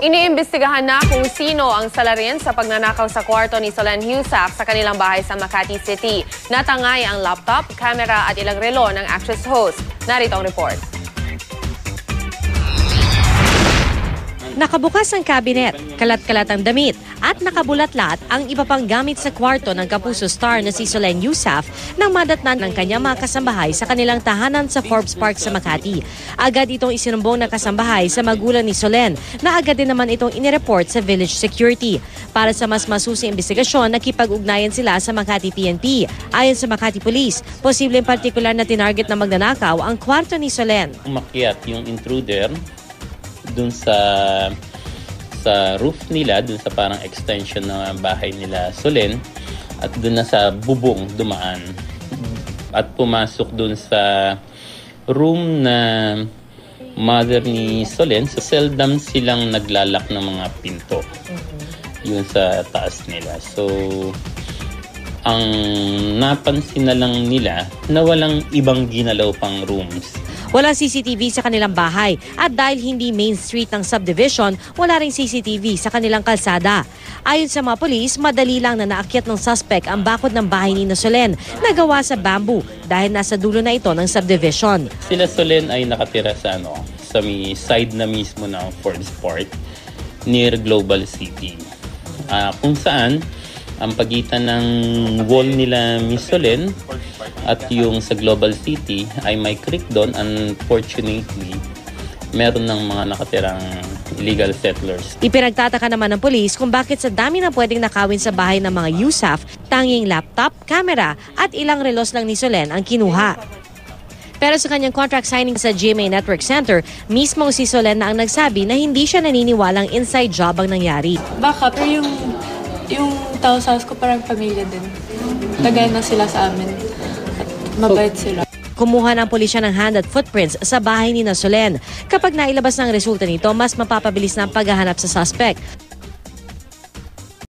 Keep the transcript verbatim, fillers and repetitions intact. Iniimbestigahan na kung sino ang salarin sa pagnanakaw sa kwarto ni Solenn Heussaff sa kanilang bahay sa Makati City. Natangay ang laptop, camera at ilang relo ng actress host. Narito ang report. Nakabukas ang kabinet, kalat-kalat ang damit at nakabulat-lat ang iba pang gamit sa kwarto ng Kapuso star na si Solenn Heussaff nang madatnan ng kanyang mga kasambahay sa kanilang tahanan sa Forbes Park sa Makati. Agad itong isinumbong ng kasambahay sa magulang ni Solenn na agad din naman itong inireport sa Village Security. Para sa mas masusing investigasyon, nakipag-ugnayan sila sa Makati P N P. Ayon sa Makati Police, posibleng partikular na tinarget na magnanakaw ang kwarto ni Solenn. Umakyat yung intruder dun sa sa roof nila, dun sa parang extension ng bahay nila Solenn, at dun na sa bubong dumaan at pumasok dun sa room na mother ni Solenn. So seldom silang naglalak ng mga pinto yun sa taas nila, so ang napansin na lang nila na walang ibang ginalaw pang rooms. Walang C C T V sa kanilang bahay at dahil hindi main street ng subdivision, wala ring C C T V sa kanilang kalsada. Ayon sa mga polis, madali lang na naakyat ng suspect ang bakod ng bahay ni Solenn na gawa sa bamboo dahil nasa dulo na ito ng subdivision. Sila Solenn ay nakatira sa, ano, sa may side na mismo ng Forbes Park near Global City. Uh, kung saan ang pagitan ng wall nila Miss Solenn at yung sa Global City ay may creek doon. Unfortunately, meron ng mga nakatirang illegal settlers. Ipinagtataka naman ng polis kung bakit sa dami na pwedeng nakawin sa bahay ng mga Heussaff, tanging laptop, camera at ilang relos lang ni Solenn ang kinuha. Pero sa kanyang contract signing sa G M A Network Center, mismo si Solenn na ang nagsabi na hindi siya naniniwalang inside job ang nangyari. Baka, pero yung, yung tao sa house ko parang pamilya din. Tagay na sila sa amin. At mabait sila. Kumuha ng pulisya ng hand at footprints sa bahay ni Solenn. Kapag nailabas ng resulta nito, mas mapapabilis na ang paghahanap sa suspect.